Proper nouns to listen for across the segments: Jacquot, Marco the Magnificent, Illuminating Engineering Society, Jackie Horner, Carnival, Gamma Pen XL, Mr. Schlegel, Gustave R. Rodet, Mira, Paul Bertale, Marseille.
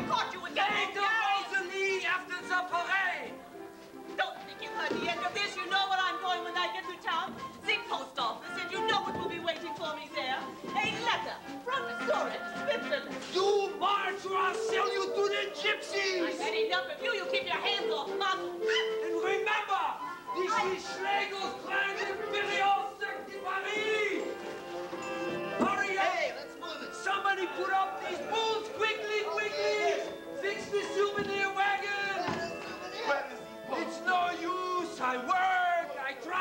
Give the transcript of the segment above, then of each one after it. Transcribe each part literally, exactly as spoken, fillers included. I caught you with that. Take the Rosalie after the parade. Don't think you've heard the end of this. You know where I'm going when I get to town. The post office, and you know what will be waiting for me there. A letter from the storage, Switzerland. You march or I'll sell you to the gypsies. I've had enough of you. You keep your hands off, Marco. And remember, this I... is Schlegel's plan to Imperial Secte Paris. Hurry up. Hey, let's move it. Somebody put up these bulls quickly, quickly. Fix the souvenir wagon. Souvenir? Where is he? Oh. It's no use. I work. I try.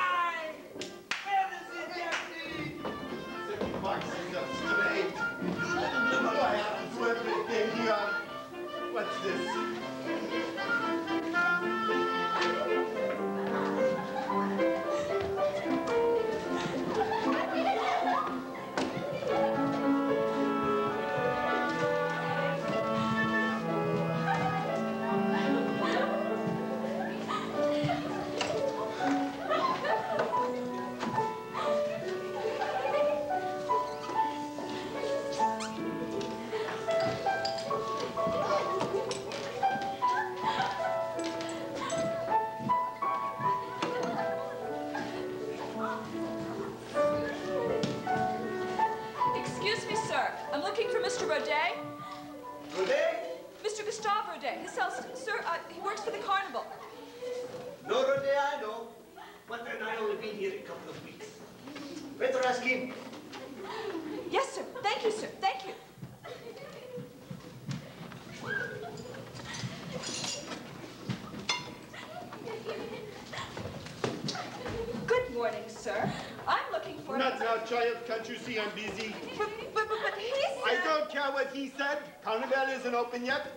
What's this?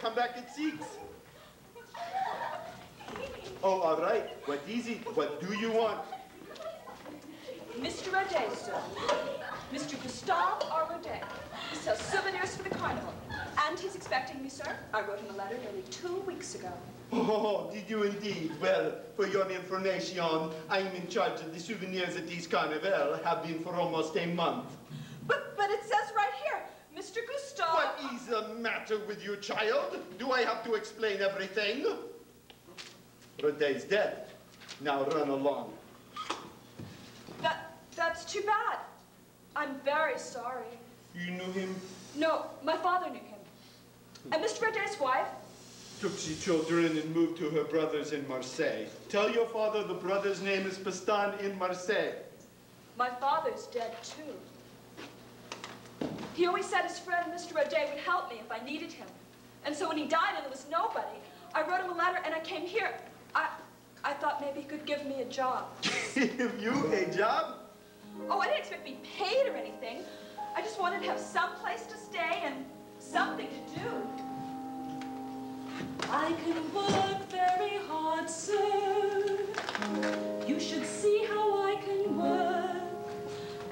Come back at six. Oh, all right. What's easy? What do you want? Mister Rodet, sir. Mister Gustave R. Rodet. He sells souvenirs for the carnival. And he's expecting me, sir. I wrote him a letter nearly two weeks ago. Oh, did you indeed? Well, for your information, I'm in charge of the souvenirs at this carnival. Have been for almost a month. But, but it says right here, Mister Gustave. What is the matter with you, child? Do I have to explain everything? Rodet's dead. Now run along. That, that's too bad. I'm very sorry. You knew him? No, my father knew him. And Mister Rodet's wife? Took she children and moved to her brothers in Marseille. Tell your father the brother's name is Piston in Marseille. My father's dead too. He always said his friend, Mister Rodet, would help me if I needed him. And so when he died and there was nobody, I wrote him a letter and I came here. I, I thought maybe he could give me a job. Give you a job? Oh, I didn't expect to be paid or anything. I just wanted to have some place to stay and something to do. I can work very hard, sir. You should see how I can work.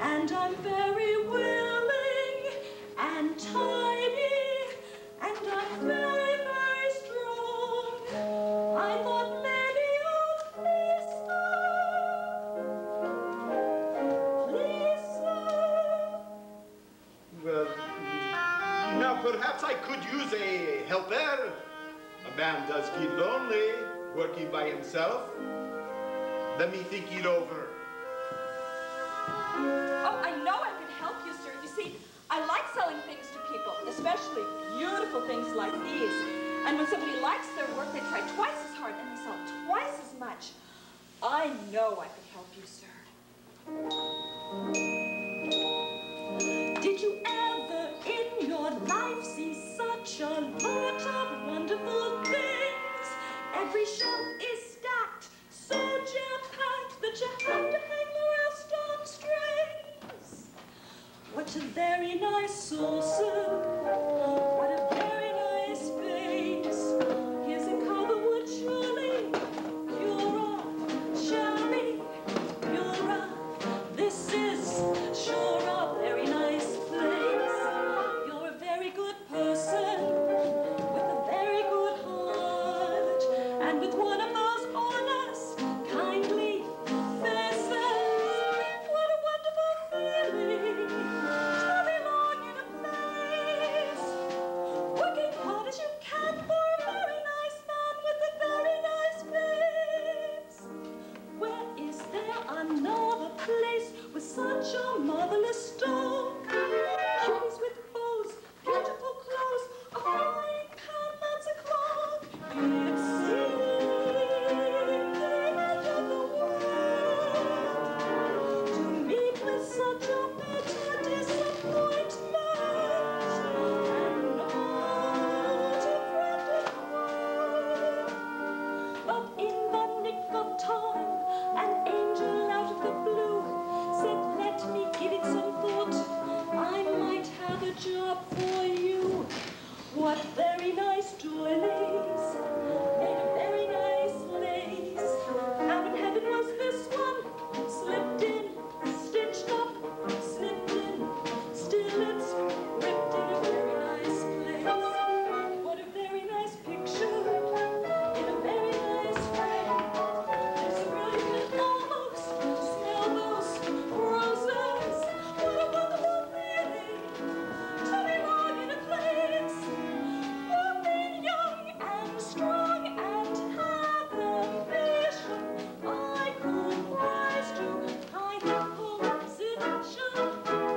And I'm very willing. And tidy, and I'm very, very strong. I thought maybe you'd please, sir. Please, sir. Well, now perhaps I could use a helper. A man does get lonely, working by himself. Let me think it over. Oh, I know I can help you, sir. You see, I like selling things to people, especially beautiful things like these. And when somebody likes their work, they try twice as hard and they sell twice as much. I know I could help you, sir. Did you ever in your life see such a lot of wonderful things? Every shelf is stacked, so jam-packed that you have to hang the rest on strings. What a very nice saucer, what a very nice place. Here's a copperwood, surely you're up, surely you're up. This is sure a very nice place. very nice lace, made a very nice lace. Out in heaven was this one, slipped in, stitched up, snipped in, still it's ripped in a very nice place. What a very nice picture, in a very nice frame. There's brilliant almost, snowballs, roses. What a wonderful feeling, to belong in a place where being young and strong and have a vision. I could rise to higher position. You're a very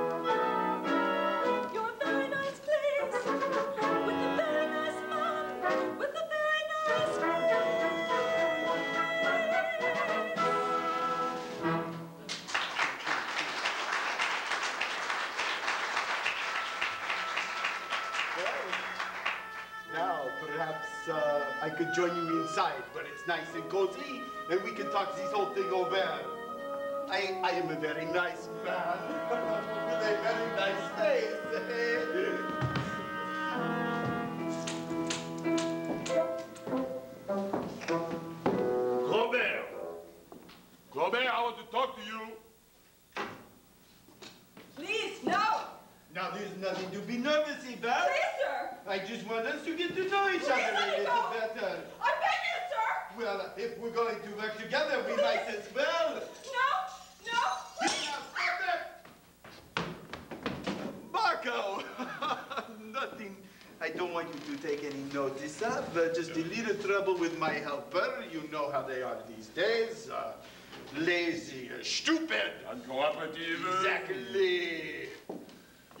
nice place, with a very nice man, with a very nice face. Now, perhaps uh, I could join you inside, where it's nice and cozy, and we can talk this whole thing over. I, I am a very nice man with a very nice face. Robert! Robert, I want to talk to you. Please, no! Now, there's nothing to be nervous about. Please, sir! I just want us to get to know each Please other a let me little go. better. I beg you, sir! Well, if we're going to work together, we might as well. No, no, Now, please! stop it! Marco! Nothing I don't want you to take any notice of. Uh, just a little trouble with my helper. You know how they are these days. Uh, lazy, uh, stupid. Uncooperative. Exactly.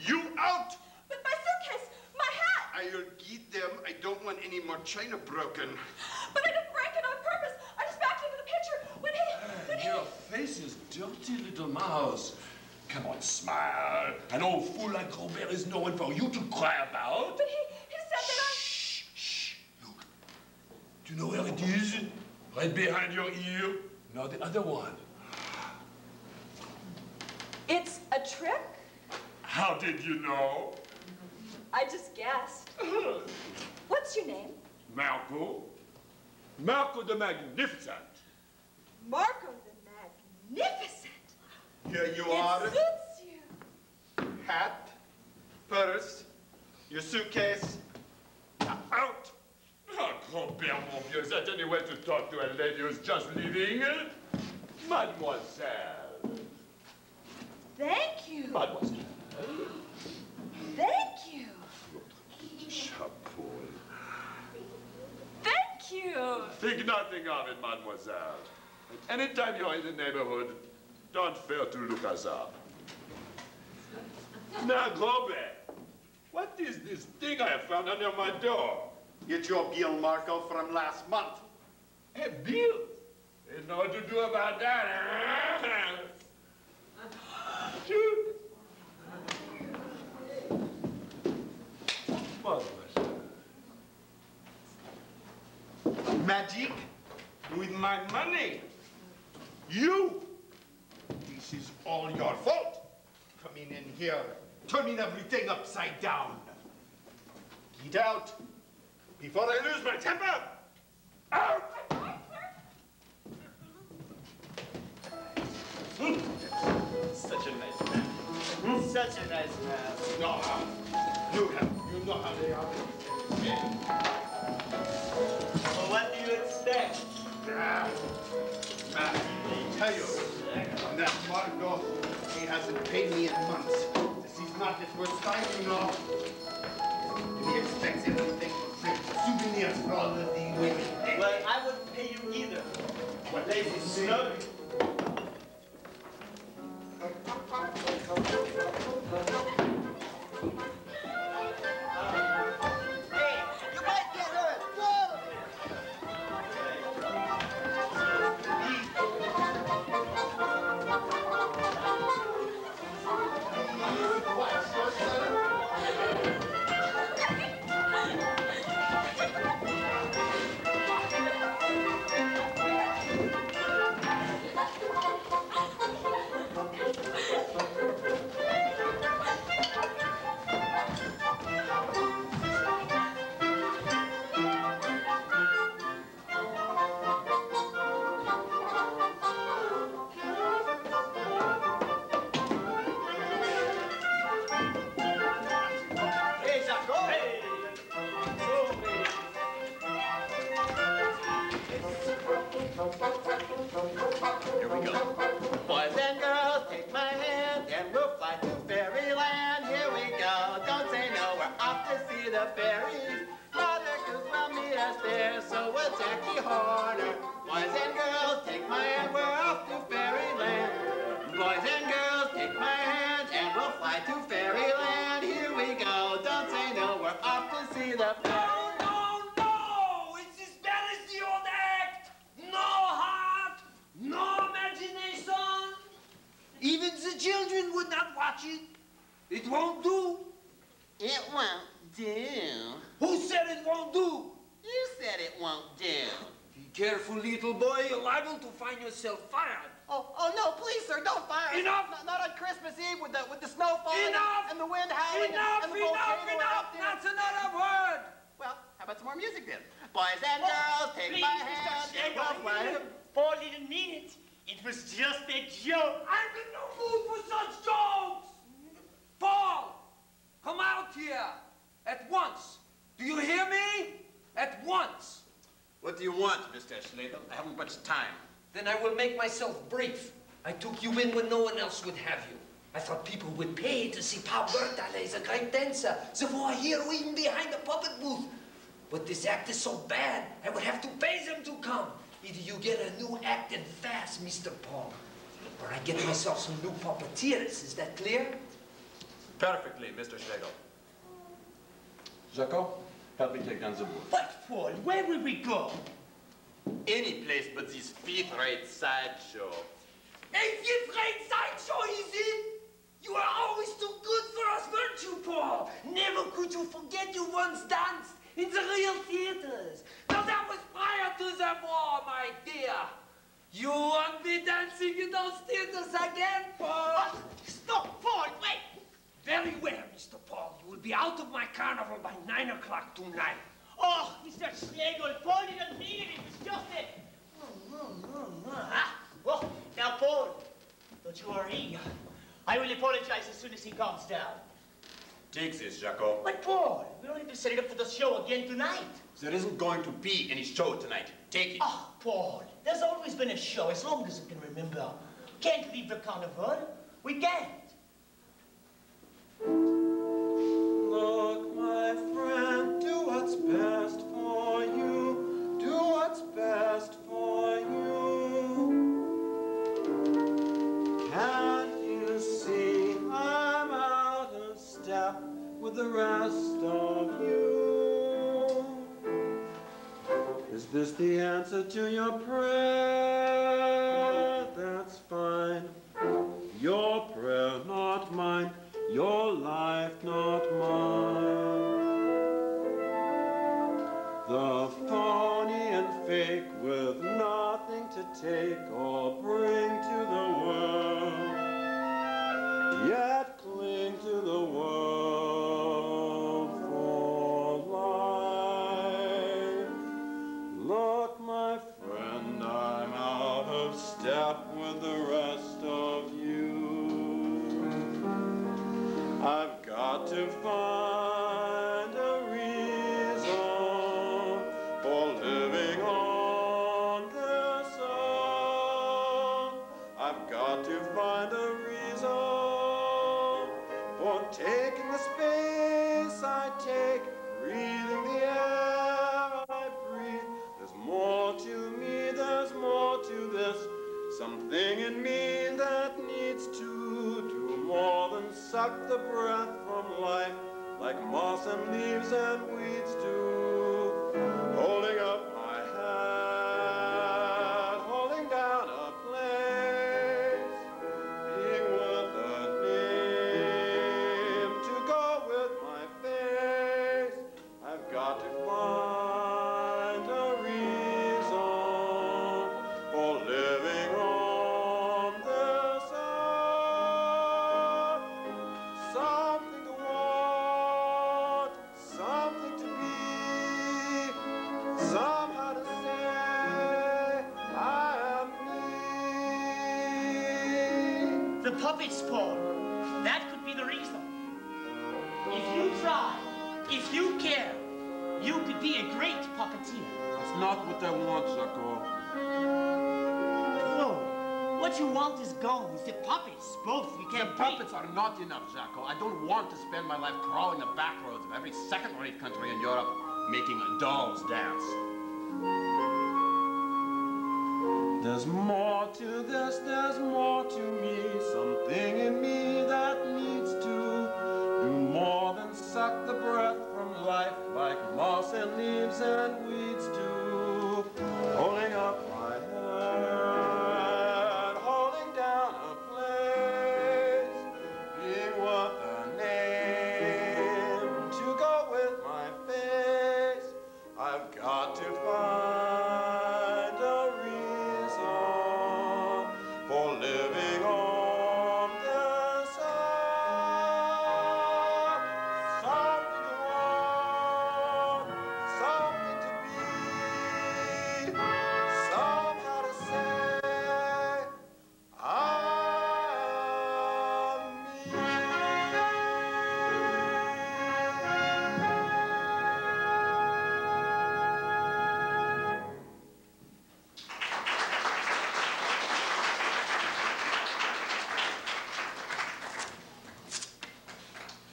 You out! But my suitcase, my hat! I'll get them. I don't want any more china broken. But I didn't break it on purpose. I just backed into the picture when he, when he... Your face is dirty, little mouse. Come on, smile. An old fool like Robert is no one for you to cry about. But he, he said that I... Shh, shh. Look. Do you know where it is? Right behind your ear. No, the other one. It's a trick? How did you know? I just guessed. What's your name? Marco. Marco the Magnificent. Marco the Magnificent? Here you are. It suits you. Hat, purse, your suitcase. Now out! Oh, Robert, mon vieux, is that any way to talk to a lady who's just leaving? Mademoiselle. Thank you. Mademoiselle. Thank you. Chapeau. Thank you. Think nothing of it, mademoiselle. At any time you're in the neighborhood, don't fail to look us up. Now, Robert, what is this thing I have found under my door? It's your bill, Marco, from last month. A bill? There's no what to do about that. Magic with my money. You! This is all your fault. Coming in here, turning everything upside down. Get out before I lose my temper. Out! Mm. Such a nice man. Mm. Such a nice man. No, you have. You know how they are. Well, what do you expect? Ah, ah, I tell you, that Marco, he hasn't paid me in months. This is not the first time, you know. He expects everything for free. Souvenirs for all the women. Well, I wouldn't pay you either. What lazy snug. the fairies. Mother could well meet us there, so was Jackie Horner. Boys and girls, take my hand, we're off to fairyland. Boys and girls, take my hand, and we'll fly to fairyland. Here we go, don't say no, we're off to see the fairies. Even the children would not watch it. It won't do. It won't do. Who said it won't do? You said it won't do. Be careful, little boy. You're liable to find yourself fired. Oh, oh no, please, sir, don't fire us. Enough! Not, not on Christmas Eve with the, with the snow falling enough. And the wind howling. Enough, and the enough, enough! That's another word! Well, how about some more music then? Boys and oh, girls, take please, my hand. Mister Paul didn't mean it. It was just a joke. I'm in no mood for such jokes! Paul, come out here! At once! Do you hear me? At once! What do you want, Mister Schlegel? I haven't much time. Then I will make myself brief. I took you in when no one else would have you. I thought people would pay to see Paul Bertale, the great dancer, the war hero even behind the puppet booth. But this act is so bad, I would have to pay them to come. Either you get a new act and fast, Mister Paul, or I get myself some new puppeteers. Is that clear? Perfectly, Mister Schlegel. Jacquot, help me take down the wood. But, Paul, where will we go? Any place but this fifth-rate sideshow. A fifth-rate sideshow, is it? You are always too good for us, weren't you, Paul? Never could you forget you once danced in the real theaters. Now that was prior to the war, my dear. You won't be dancing in those theaters again, Paul. Oh, stop, Paul, wait. Very well, Mister Paul. You will be out of my carnival by nine o'clock tonight. Oh, Mister Schlegel, Paul didn't mean it. It was just a... Ah, well, now, Paul, don't you worry. I will apologize as soon as he comes down. Take this, Jacquot. But, Paul, we don't have to set it up for the show again tonight. There isn't going to be any show tonight. Take it. Ah, oh, Paul, there's always been a show, as long as I can remember. Can't leave the carnival. We can't. Look, my friend, do what's best for you. Do what's best for you. Can't you see I'm out of step with the rest of you? Is this the answer to your prayer? That's fine. Your prayer, not mine. Your life, not mine. The phony and fake with nothing to take or bring to the world, yet cling to the world for life. Look, my friend, I'm out of step with the rest of you. I've got to find a reason for living on this earth. I've got to find a reason for taking the space I take, breathing the air I breathe. There's more to me, there's more to this, something in me that needs to do more than suck the breath from life, like moss and leaves and weeds do. Holding up my head, holding down a place, being worth a name, to go with my face. I've got to find a reason for living on. Puppets, Paul. That could be the reason. If you try, if you care, you could be a great puppeteer. That's not what I want, Jacquot. No. What you want is gone. The puppets, both. We can't. The puppets are not enough, Jacquot. I don't want to spend my life crawling the back roads of every second-rate country in Europe, making a doll's dance. There's more to this, there's more to me, something in me that needs to do more than suck the breath from life, like moss and leaves and weeds do. Holding up my head, holding down a place, being worth a name, to go with my face, I've got to find.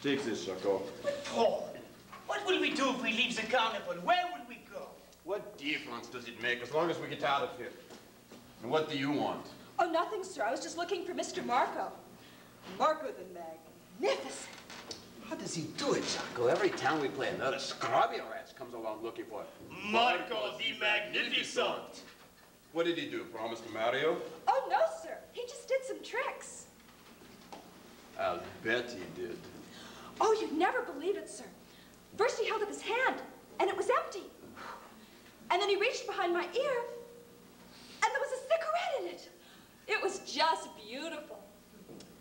Take this, Jacquot. But Paul, what will we do if we leave the carnival? Where will we go? What difference does it make as long as we get out of here? And what do you want? Oh, nothing, sir. I was just looking for Mister Marco. Marco the Magnificent. How does he do it, Jacquot? Every time we play another scrubby rats comes along looking for Marco, Marco the Magnificent. What did he do? Promise to marry you? Oh, no, sir. He just did some tricks. I'll bet he did. Oh, you'd never believe it, sir. First he held up his hand, and it was empty. And then he reached behind my ear, and there was a cigarette in it. It was just beautiful.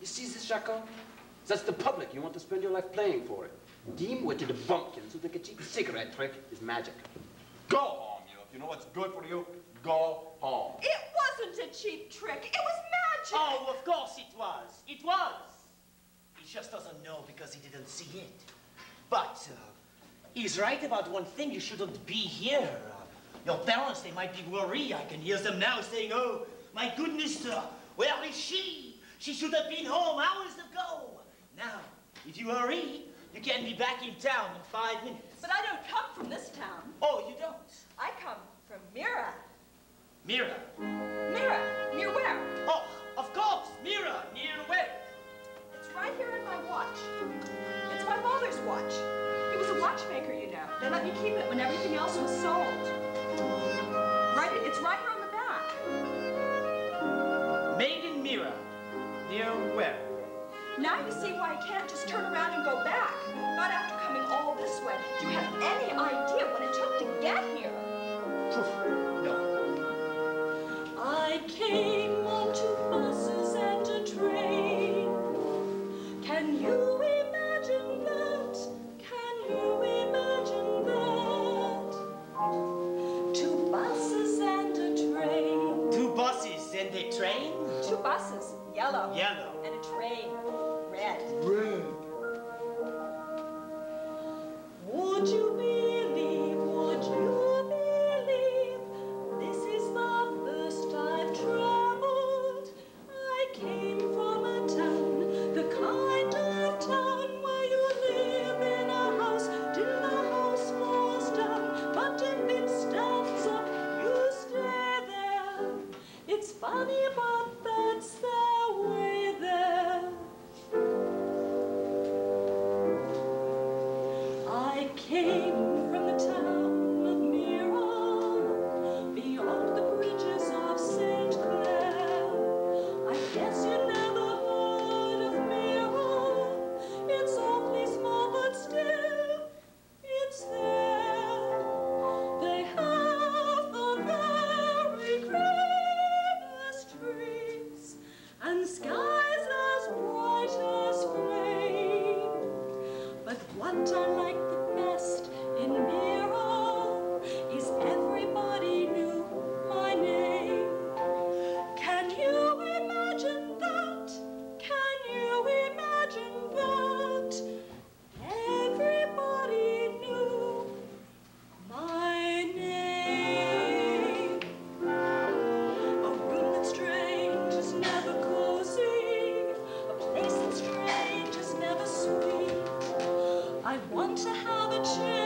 You see this, Jacquot? That's the public you want to spend your life playing for it. Deem witted the bumpkins who think a cheap cigarette trick is magic. Go home, you. If you know what's good for you, go home. It wasn't a cheap trick. It was magic. Oh, of course it was. It was. He just doesn't know because he didn't see it. But uh, he's right about one thing. You shouldn't be here. Uh, your parents, they might be worried. I can hear them now saying, oh, my goodness, uh, where is she? She should have been home hours ago. Now, if you hurry, you can be back in town in five minutes. But I don't come from this town. Oh, you don't? I come from Mira. Mira? Mira, near where? Oh, of course, Mira, near where? Right here in my watch. It's my father's watch. He was a watchmaker, you know. They let me keep it when everything else was sold. Right, it's right here on the back. Made in Mira, near where? Now you see why I can't just turn around and go back. Not after coming all this way. Do you have any idea what it took to get here? No. I came on two buses and a train. Can you imagine that? Can you imagine that? Two buses and a train. Two buses and a train? Two buses, yellow. Yellow. And a train, red. Red. Would you believe, would you believe, this is the first I've traveled. I came from a town, the car. Funny, but that's the way that I want to have a chance.